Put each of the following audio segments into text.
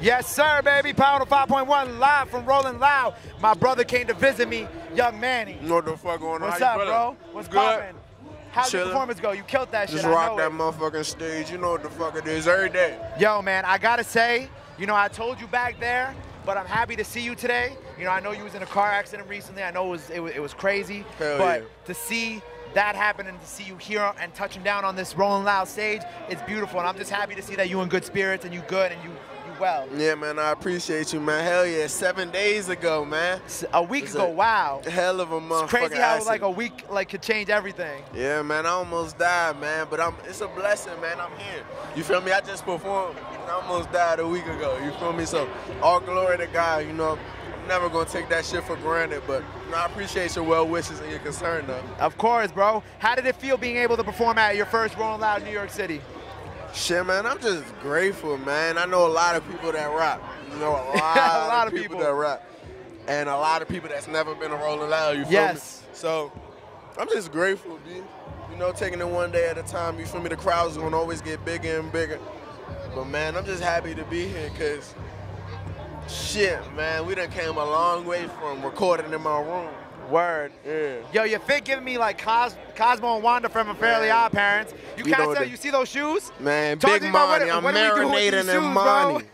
Yes, sir, baby. Power 5.1 live from Rolling Loud. My brother came to visit me, YungManny. You know what the fuck going on? What's up, bro? What's poppin'? How'd your performance go? You killed that shit. Just rock that motherfucking stage. You know what the fuck it is every day. Yo, man, I gotta say, you know, I told you back there, but I'm happy to see you today. You know, I know you was in a car accident recently. I know it was crazy. Hell but yeah. To see that happened and to see you here and touching down on this Rolling Loud stage, it's beautiful. And I'm just happy to see that you in good spirits and you good and you well. Yeah, man, I appreciate you, man. Hell yeah, 7 days ago, man. A week ago, wow. Hell of a motherfucking accident. It's crazy how like a week like could change everything. Yeah, man, I almost died, man, but it's a blessing, man. I'm here. You feel me? I just performed. I almost died a week ago. You feel me? So all glory to God, you know. Never gonna take that shit for granted, but you know, I appreciate your well wishes and your concern though. Of course, bro. How did it feel being able to perform at your first Rolling Loud in New York City? Shit, man, I'm just grateful, man. I know a lot of people that rap. You know, a lot of people that rap. And a lot of people that's never been a Rolling Loud, you feel me? So I'm just grateful, dude. You know, taking it one day at a time, you feel me? The crowd's gonna always get bigger and bigger. But man, I'm just happy to be here because shit, man, we done came a long way from recording in my room. Word. Yeah. Yo, your fit giving me like Cosmo and Wanda from The Fairly OddParents. You can't tell, you see those shoes? Man, talk big money. I'm marinating in money.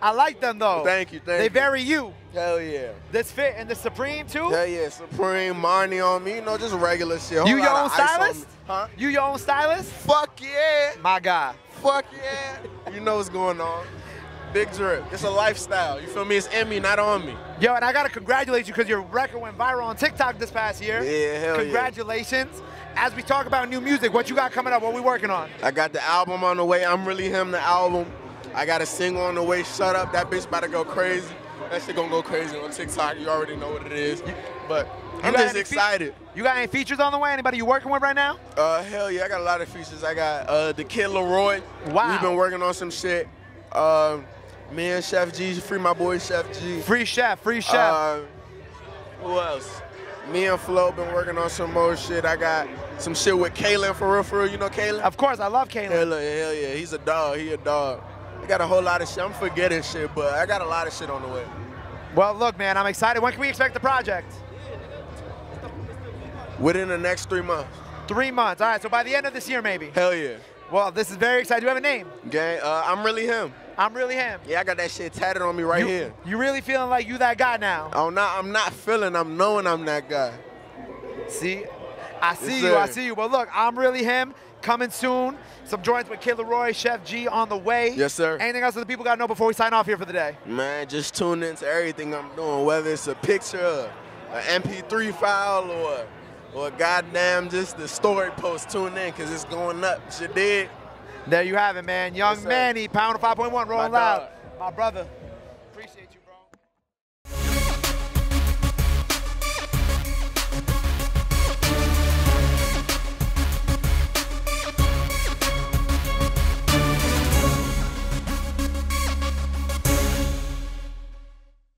I like them though. Thank you, thank you. They bury you. Hell yeah. This fit and the Supreme too? Hell yeah, Supreme, money on me, you know, just regular shit. Whole you your own stylist? Huh? You your own stylist? Fuck yeah. My guy. Fuck yeah. You know what's going on. Big drip. It's a lifestyle. You feel me? It's in me, not on me. Yo, and I gotta congratulate you because your record went viral on TikTok this past year. Yeah, hell congratulations. Yeah. As we talk about new music, what you got coming up? What we working on? I got the album on the way. I'm Really Him, the album. I got a single on the way. Shut Up. That bitch about to go crazy. That shit gonna go crazy on TikTok. You already know what it is. But I'm just excited. You got any features on the way? Anybody you working with right now? Hell yeah. I got a lot of features. I got the Kid Laroi. Wow. We've been working on some shit. Me and Sheff G, free my boy Sheff G. Free Sheff, free Sheff. Who else? Me and Flo been working on some more shit. I got some shit with Kaylin for real, you know Kaylin? Of course, I love Kaylin. Hell yeah, he's a dog, he a dog. I got a whole lot of shit, I'm forgetting shit, but I got a lot of shit on the way. Well, look, man, I'm excited. When can we expect the project? Within the next 3 months. 3 months, all right, so by the end of this year maybe? Hell yeah. Well, this is very exciting. Do you have a name? Gang, I'm Really Him. I'm Really Him. Yeah, I got that shit tatted on me right here. You really feeling like you that guy now? Oh, no, I'm not feeling. I'm knowing I'm that guy. See? I see you. I see you. Well, look, I'm Really Him. Coming soon. Some joints with Kid Laroi, Sheff G on the way. Yes, sir. Anything else that the people got to know before we sign off here for the day? Man, just tune into everything I'm doing, whether it's a picture, an MP3 file, or goddamn just the story post. Tune in, because it's going up. You dig? There you have it, man. YungManny, Pound 5.1, Rolling Loud. My brother. Appreciate you, bro.